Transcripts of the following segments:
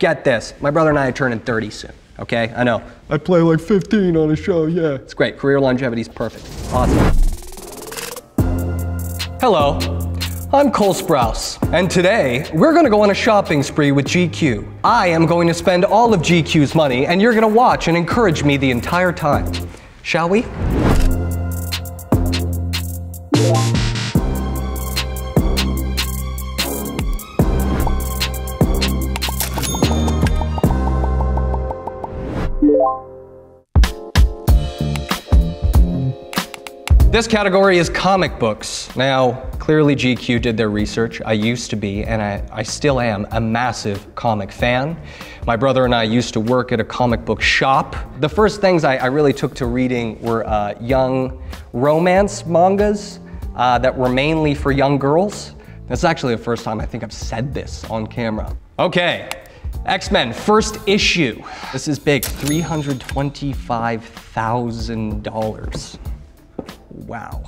get this, my brother and I are turning 30 soon, okay? I know. I play like 15 on a show, yeah. It's great, career longevity's perfect. Awesome. Hello, I'm Cole Sprouse, and today we're gonna go on a shopping spree with GQ. I am going to spend all of GQ's money, and you're gonna watch and encourage me the entire time. Shall we? This category is comic books. Now, clearly GQ did their research. I used to be, and I still am, a massive comic fan. My brother and I used to work at a comic book shop. The first things I really took to reading were young romance mangas that were mainly for young girls. That's actually the first time I think I've said this on camera. Okay, X-Men, first issue. This is big, $325,000. Wow.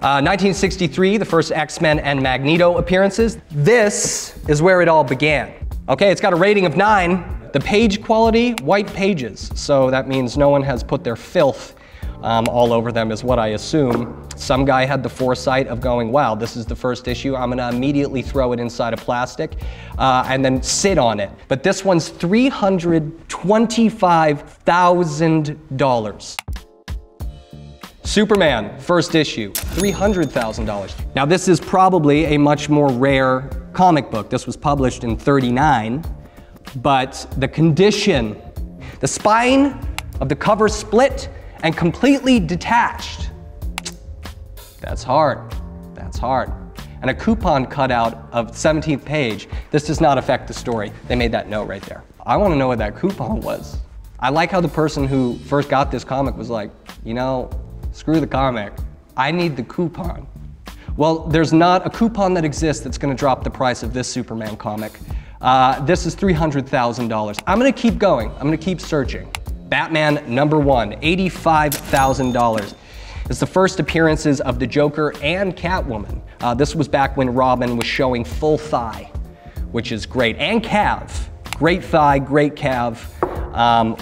1963, the first X-Men and Magneto appearances. This is where it all began. Okay, it's got a rating of 9. The page quality, white pages. So that means no one has put their filth all over them is what I assume. Some guy had the foresight of going, wow, this is the first issue. I'm gonna immediately throw it inside of plastic and then sit on it. But this one's $325,000. Superman, first issue, $300,000. Now this is probably a much more rare comic book. This was published in 1939, but the condition, the spine of the cover split and completely detached. That's hard, that's hard. And a coupon cutout of 17th page. This does not affect the story. They made that note right there. I wanna know what that coupon was. I like how the person who first got this comic was like, you know, screw the comic, I need the coupon. Well, there's not a coupon that exists that's gonna drop the price of this Superman comic. This is $300,000. I'm gonna keep going, I'm gonna keep searching. Batman #1, $85,000. It's the first appearances of the Joker and Catwoman. This was back when Robin was showing full thigh, which is great, and calf. Great thigh, great calf,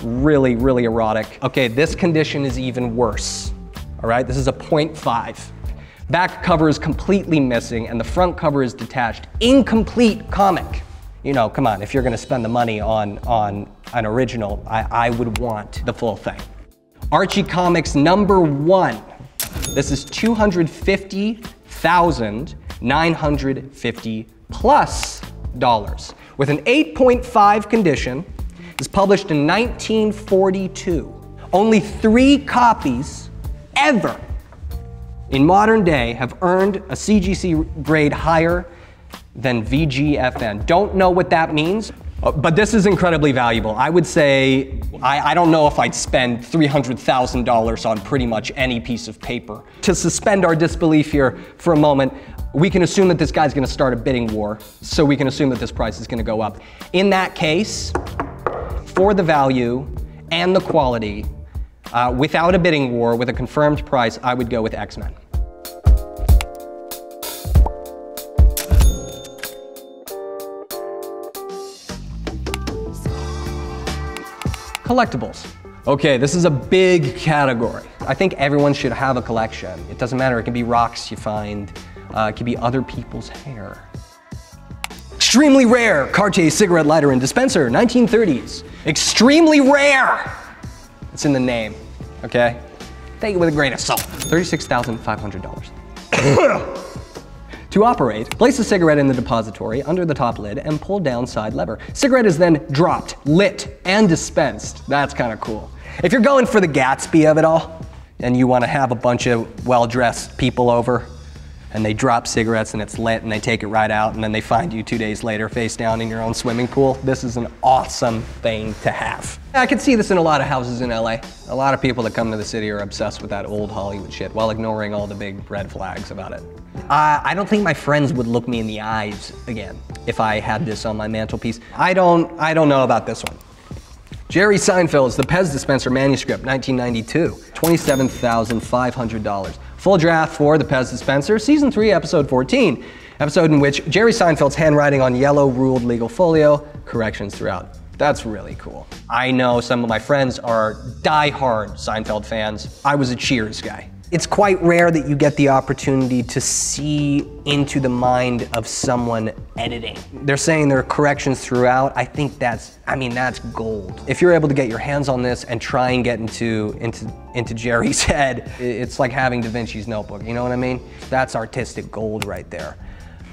really, really erotic. Okay, this condition is even worse. All right, this is a 0.5. Back cover is completely missing and the front cover is detached. Incomplete comic. You know, come on, if you're gonna spend the money on an original, I would want the full thing. Archie Comics #1. This is $250,950 plus dollars. With an 8.5 condition, it's published in 1942. Only 3 copies ever in modern day have earned a CGC grade higher than VGFN. Don't know what that means, but this is incredibly valuable. I would say, I don't know if I'd spend $300,000 on pretty much any piece of paper. To suspend our disbelief here for a moment, we can assume that this guy's gonna start a bidding war, so we can assume that this price is gonna go up. In that case, for the value and the quality, without a bidding war, with a confirmed price, I would go with X-Men. Collectibles. Okay, this is a big category. I think everyone should have a collection. It doesn't matter, it can be rocks you find, it can be other people's hair. Extremely rare, Cartier cigarette lighter and dispenser, 1930s. Extremely rare! It's in the name, okay? Take it with a grain of salt. $36,500. To operate, place the cigarette in the depository under the top lid and pull down side lever. Cigarette is then dropped, lit, and dispensed. That's kind of cool. If you're going for the Gatsby of it all, and you want to have a bunch of well-dressed people over, and they drop cigarettes and it's lit and they take it right out and then they find you 2 days later face down in your own swimming pool. This is an awesome thing to have. I can see this in a lot of houses in LA. A lot of people that come to the city are obsessed with that old Hollywood shit while ignoring all the big red flags about it. I don't think my friends would look me in the eyes again if I had this on my mantelpiece. I don't know about this one. Jerry Seinfeld's The Pez Dispenser Manuscript, 1992, $27,500. Full draft for The Pez Dispenser, Season 3, Episode 14, episode in which Jerry Seinfeld's handwriting on yellow ruled legal folio, corrections throughout. That's really cool. I know some of my friends are diehard Seinfeld fans. I was a Cheers guy. It's quite rare that you get the opportunity to see into the mind of someone editing. They're saying there are corrections throughout. I think that's, I mean, that's gold. If you're able to get your hands on this and try and get into Jerry's head, it's like having Da Vinci's notebook, you know what I mean? That's artistic gold right there.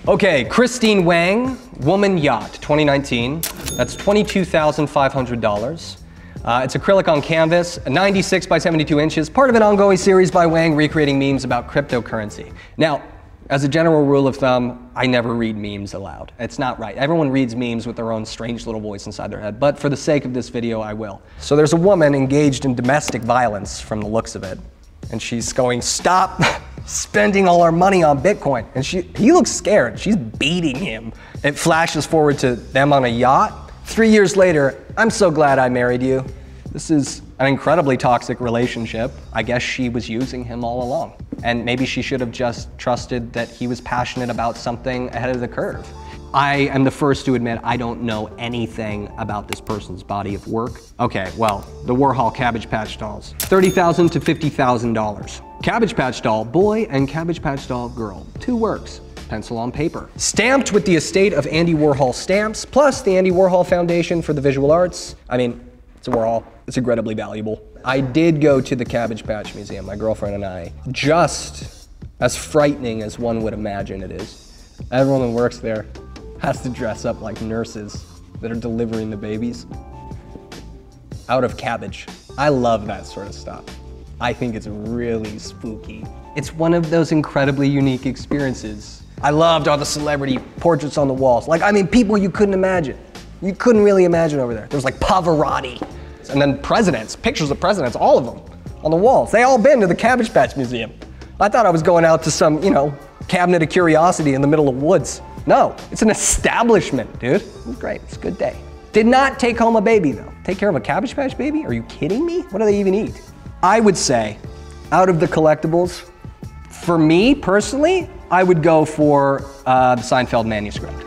Okay, Christine Wang, Woman Yacht, 2019. That's $22,500. It's acrylic on canvas, 96 by 72 inches, part of an ongoing series by Wang recreating memes about cryptocurrency. Now, as a general rule of thumb, I never read memes aloud. It's not right. Everyone reads memes with their own strange little voice inside their head, but for the sake of this video, I will. So there's a woman engaged in domestic violence from the looks of it, and she's going, stop spending all our money on Bitcoin. And he looks scared. She's beating him. It flashes forward to them on a yacht. 3 years later, I'm so glad I married you. This is an incredibly toxic relationship. I guess she was using him all along. And maybe she should have just trusted that he was passionate about something ahead of the curve. I am the first to admit I don't know anything about this person's body of work. Okay, well, the Warhol Cabbage Patch dolls, $30,000 to $50,000. Cabbage Patch doll boy and Cabbage Patch doll girl, two works. Pencil on paper. Stamped with the estate of Andy Warhol stamps, plus the Andy Warhol Foundation for the Visual Arts. I mean, it's a Warhol, it's incredibly valuable. I did go to the Cabbage Patch Museum, my girlfriend and I. Just as frightening as one would imagine it is. Everyone that works there has to dress up like nurses that are delivering the babies out of cabbage. I love that sort of stuff. I think it's really spooky. It's one of those incredibly unique experiences. I loved all the celebrity portraits on the walls. Like, I mean, people you couldn't imagine. You couldn't really imagine over there. There was like Pavarotti. And then presidents, pictures of presidents, all of them on the walls. They all been to the Cabbage Patch Museum. I thought I was going out to some, you know, cabinet of curiosity in the middle of woods. No, it's an establishment, dude. It was great, it's a good day. Did not take home a baby though. Take care of a Cabbage Patch baby? Are you kidding me? What do they even eat? I would say, out of the collectibles, for me personally, I would go for the Seinfeld manuscript.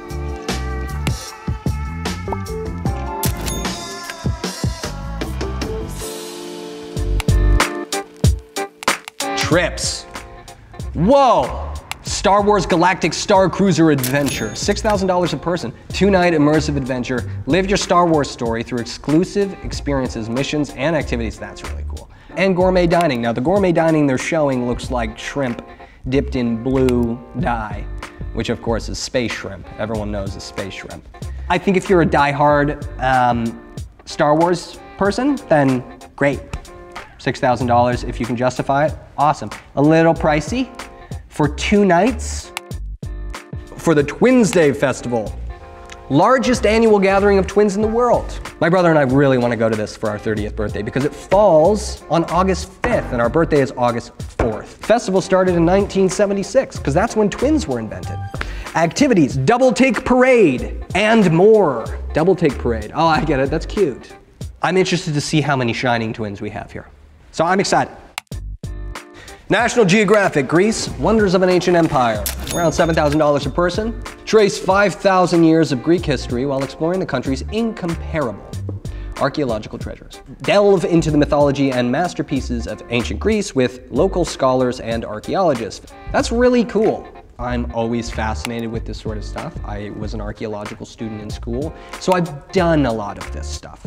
Trips. Whoa! Star Wars Galactic Star Cruiser Adventure. $6,000 a person, 2-night immersive adventure. Live your Star Wars story through exclusive experiences, missions, and activities. That's really cool. And gourmet dining. Now, the gourmet dining they're showing looks like shrimp dipped in blue dye, which of course is space shrimp. Everyone knows is space shrimp. I think if you're a diehard Star Wars person, then great. $6,000 if you can justify it, awesome. A little pricey for 2 nights. For the Twins Day Festival, largest annual gathering of twins in the world. My brother and I really want to go to this for our 30th birthday because it falls on August 5th and our birthday is August 4th. Festival started in 1976 because that's when twins were invented. Activities, Double Take Parade and more. Double Take Parade, oh I get it, that's cute. I'm interested to see how many shining twins we have here. So I'm excited. National Geographic, Greece, Wonders of an Ancient Empire. Around $7,000 a person. Trace 5,000 years of Greek history while exploring the country's incomparable archaeological treasures. Delve into the mythology and masterpieces of ancient Greece with local scholars and archaeologists. That's really cool. I'm always fascinated with this sort of stuff. I was an archaeological student in school, so I've done a lot of this stuff.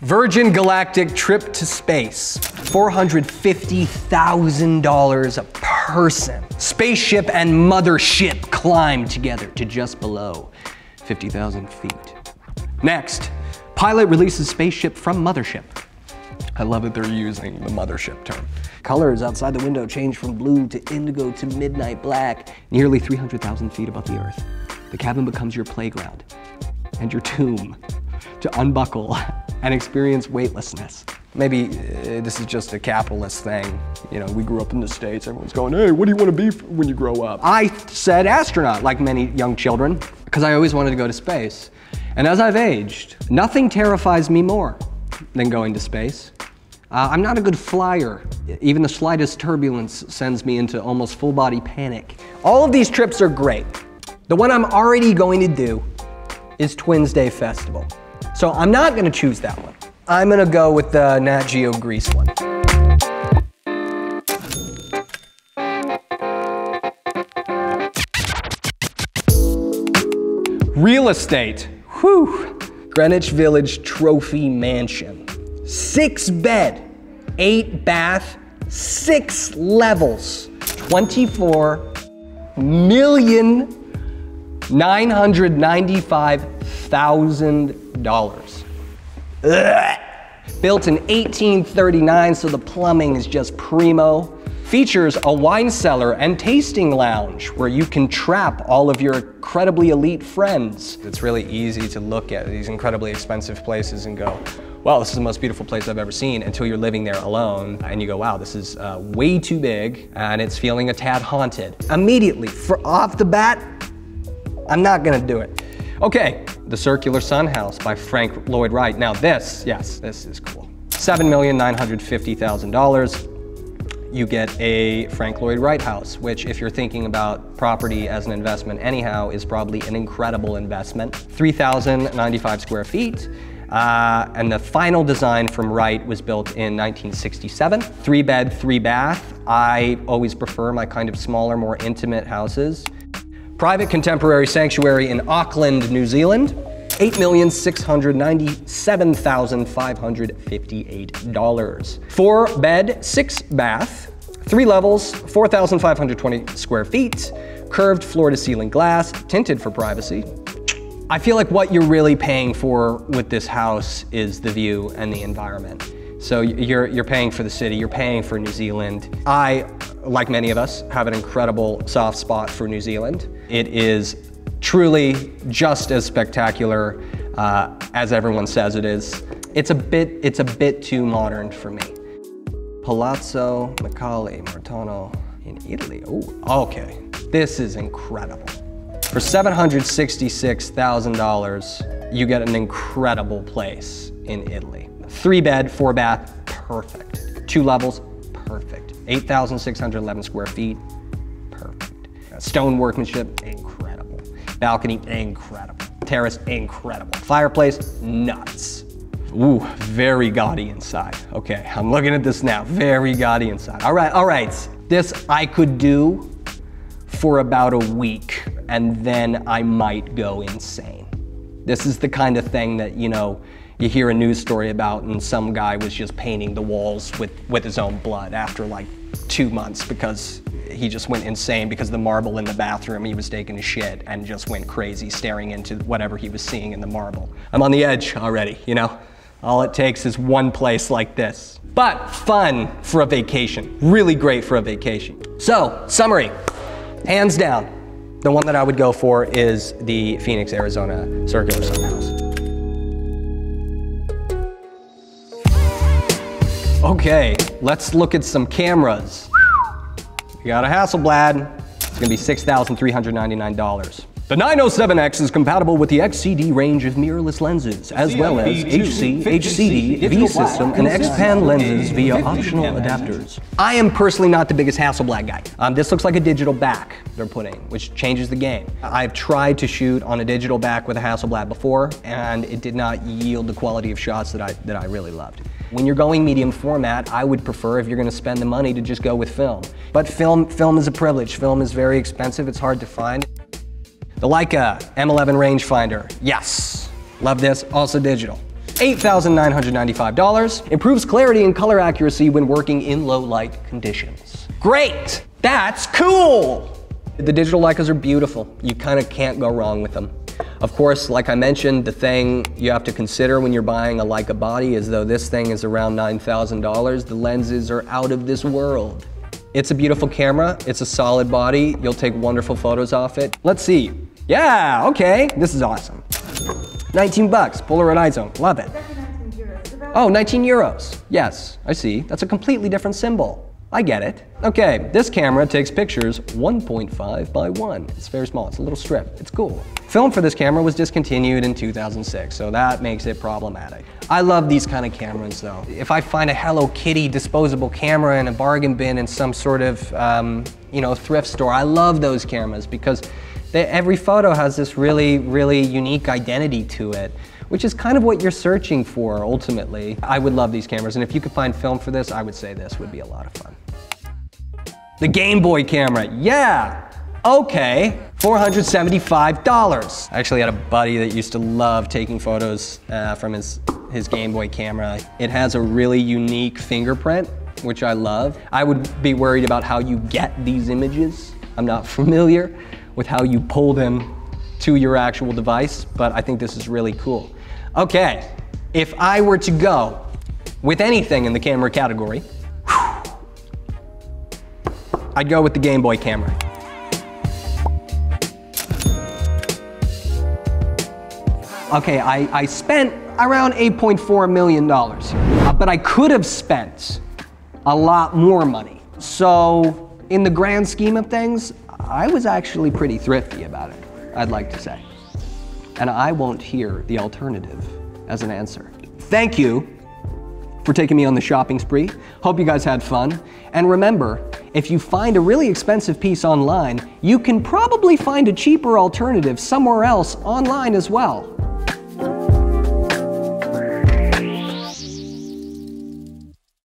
Virgin Galactic trip to space, $450,000 a person. Spaceship and mothership climb together to just below 50,000 feet. Next, pilot releases spaceship from mothership. I love that they're using the mothership term. Colors outside the window change from blue to indigo to midnight black, nearly 300,000 feet above the earth. The cabin becomes your playground and your tomb to unbuckle and experience weightlessness. Maybe this is just a capitalist thing. You know, we grew up in the States, everyone's going, hey, what do you want to be when you grow up? I said astronaut, like many young children, because I always wanted to go to space. And as I've aged, nothing terrifies me more than going to space. I'm not a good flyer. Even the slightest turbulence sends me into almost full body panic. All of these trips are great. The one I'm already going to do is Twins Day Festival. So I'm not going to choose that one. I'm going to go with the Nat Geo Greece one. Real estate. Whew. Greenwich Village trophy mansion. 6-bed, 8-bath, 6 levels, $24,995,000. Built in 1839, so the plumbing is just primo. Features a wine cellar and tasting lounge where you can trap all of your incredibly elite friends. It's really easy to look at these incredibly expensive places and go, wow, this is the most beautiful place I've ever seen, until you're living there alone and you go, wow, this is way too big and it's feeling a tad haunted. Immediately, off the bat, I'm not gonna do it. Okay, The Circular Sun House by Frank Lloyd Wright. Now this, yes, this is cool. $7,950,000. You get a Frank Lloyd Wright house, which if you're thinking about property as an investment anyhow, is probably an incredible investment. 3,095 square feet. And the final design from Wright was built in 1967. 3-bed, 3-bath. I always prefer my kind of smaller, more intimate houses. Private contemporary sanctuary in Auckland, New Zealand. $8,697,558. 4-bed, 6-bath, 3 levels, 4,520 square feet. Curved floor-to-ceiling glass, tinted for privacy. I feel like what you're really paying for with this house is the view and the environment. So you're paying for the city, you're paying for New Zealand. I, like many of us, have an incredible soft spot for New Zealand. It is truly just as spectacular as everyone says it is. It's a bit too modern for me. Palazzo Macaulay Martano in Italy. Oh, okay. This is incredible. For $766,000, you get an incredible place in Italy. 3-bed, 4-bath, perfect. 2 levels, perfect. 8,611 square feet, perfect. Stone workmanship, incredible. Balcony, incredible. Terrace, incredible. Fireplace, nuts. Ooh, very gaudy inside. Okay, I'm looking at this now, very gaudy inside. All right. This I could do for about a week, and then I might go insane. This is the kind of thing that, you know, you hear a news story about and some guy was just painting the walls with his own blood after like 2 months because he just went insane because the marble in the bathroom, he was taking a shit and just went crazy staring into whatever he was seeing in the marble. I'm on the edge already, you know? All it takes is one place like this. But fun for a vacation, really great for a vacation. So, summary, hands down. The one that I would go for is the Phoenix, Arizona Circular Sun House. Okay, let's look at some cameras. We got a Hasselblad. It's gonna be $6,399. The 907X is compatible with the XCD range of mirrorless lenses, as well as HC, HCD, V system, and X-Pan lenses via optional adapters. I am personally not the biggest Hasselblad guy. This looks like a digital back they're putting, which changes the game. I've tried to shoot on a digital back with a Hasselblad before, and it did not yield the quality of shots that I really loved. When you're going medium format, I would prefer, if you're gonna spend the money, to just go with film. But film is a privilege. Film is very expensive, it's hard to find. The Leica M11 rangefinder, yes. Love this, also digital. $8,995, improves clarity and color accuracy when working in low light conditions. Great, that's cool. The digital Leicas are beautiful. You kind of can't go wrong with them. Of course, like I mentioned, the thing you have to consider when you're buying a Leica body is though this thing is around $9,000, the lenses are out of this world. It's a beautiful camera, it's a solid body, you'll take wonderful photos off it. Let's see. Yeah, okay, this is awesome. 19 bucks, Polaroid iZoom, love it. Oh, 19 euros, yes, I see. That's a completely different symbol. I get it. Okay, this camera takes pictures 1.5 by 1. It's very small, it's a little strip, it's cool. Film for this camera was discontinued in 2006, so that makes it problematic. I love these kind of cameras though. If I find a Hello Kitty disposable camera in a bargain bin in some sort of, you know, thrift store, I love those cameras because every photo has this really, really unique identity to it. which is kind of what you're searching for ultimately. I would love these cameras, and if you could find film for this, I would say this would be a lot of fun. The Game Boy camera, yeah, okay, $475. I actually had a buddy that used to love taking photos from his Game Boy camera. It has a really unique fingerprint, which I love. I would be worried about how you get these images. I'm not familiar with how you pull them to your actual device, but I think this is really cool. Okay, if I were to go with anything in the camera category, I'd go with the Game Boy camera. Okay, I spent around $8.4 million, but I could have spent a lot more money. So in the grand scheme of things, I was actually pretty thrifty about it, I'd like to say. And I won't hear the alternative as an answer. Thank you for taking me on the shopping spree. Hope you guys had fun. And remember, if you find a really expensive piece online, you can probably find a cheaper alternative somewhere else online as well.